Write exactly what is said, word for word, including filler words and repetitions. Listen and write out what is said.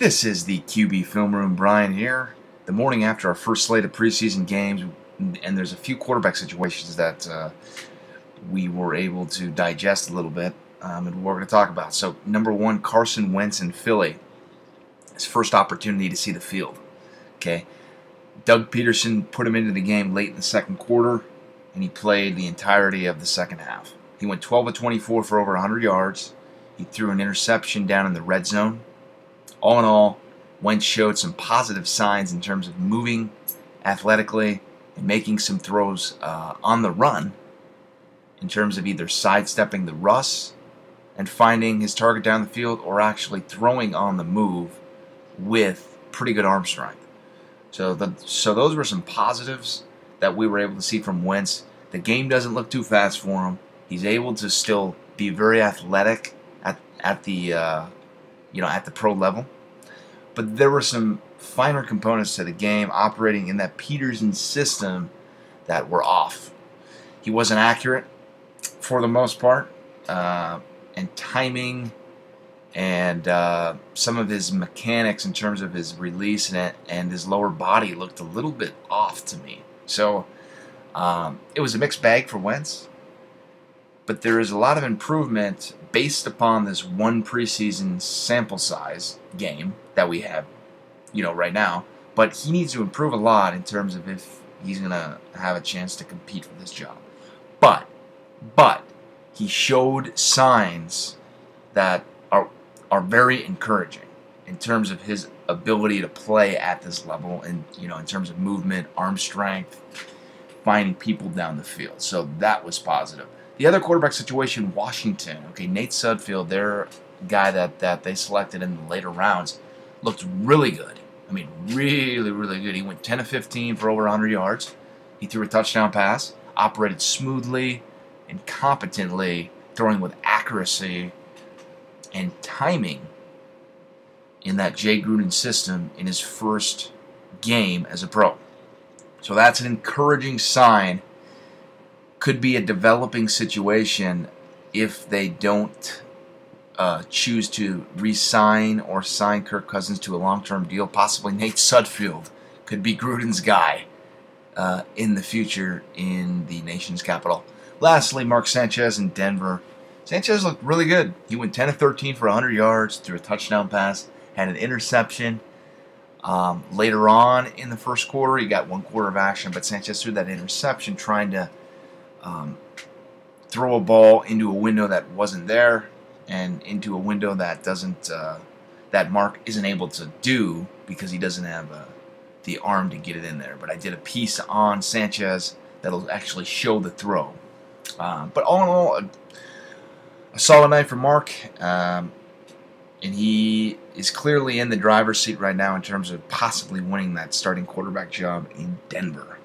This is the Q B Film Room. Brian here. The morning after our first slate of preseason games, and there's a few quarterback situations that uh, we were able to digest a little bit, um, and we're going to talk about. So, number one, Carson Wentz in Philly. His first opportunity to see the field. Okay, Doug Pederson put him into the game late in the second quarter, and he played the entirety of the second half. He went twelve of twenty-four for over one hundred yards. He threw an interception down in the red zone. All in all, Wentz showed some positive signs in terms of moving athletically and making some throws uh, on the run in terms of either sidestepping the rush and finding his target down the field or actually throwing on the move with pretty good arm strength. So, the, so those were some positives that we were able to see from Wentz. The game doesn't look too fast for him. He's able to still be very athletic at, at the... Uh, you know, at the pro level. But there were some finer components to the game operating in that Pederson system that were off. He wasn't accurate for the most part, uh, and timing and uh, some of his mechanics in terms of his release and, and his lower body looked a little bit off to me. So um, it was a mixed bag for Wentz. But there is a lot of improvement based upon this one preseason sample size game that we have, you know, right now. But he needs to improve a lot in terms of if he's going to have a chance to compete for this job. But, but, he showed signs that are, are very encouraging in terms of his ability to play at this level and, you know, in terms of movement, arm strength, finding people down the field. So that was positive. The other quarterback situation, Washington. Okay, Nate Sudfeld, their guy that, that they selected in the later rounds, looked really good. I mean, really, really good. He went ten of fifteen for over one hundred yards. He threw a touchdown pass, operated smoothly and competently, throwing with accuracy and timing in that Jay Gruden system in his first game as a pro. So that's an encouraging sign. Could be a developing situation if they don't uh, choose to re-sign or sign Kirk Cousins to a long-term deal. Possibly Nate Sudfeld could be Gruden's guy uh, in the future in the nation's capital. Lastly, Mark Sanchez in Denver. Sanchez looked really good. He went ten of thirteen for one hundred yards, threw a touchdown pass, had an interception. Um, later on in the first quarter, he got one quarter of action, but Sanchez threw that interception trying to Um, throw a ball into a window that wasn't there, and into a window that doesn't uh, that Mark isn't able to do because he doesn't have uh, the arm to get it in there. But I did a piece on Sanchez that'll actually show the throw. Um, but all in all, a, a solid night for Mark, um, and he is clearly in the driver's seat right now in terms of possibly winning that starting quarterback job in Denver.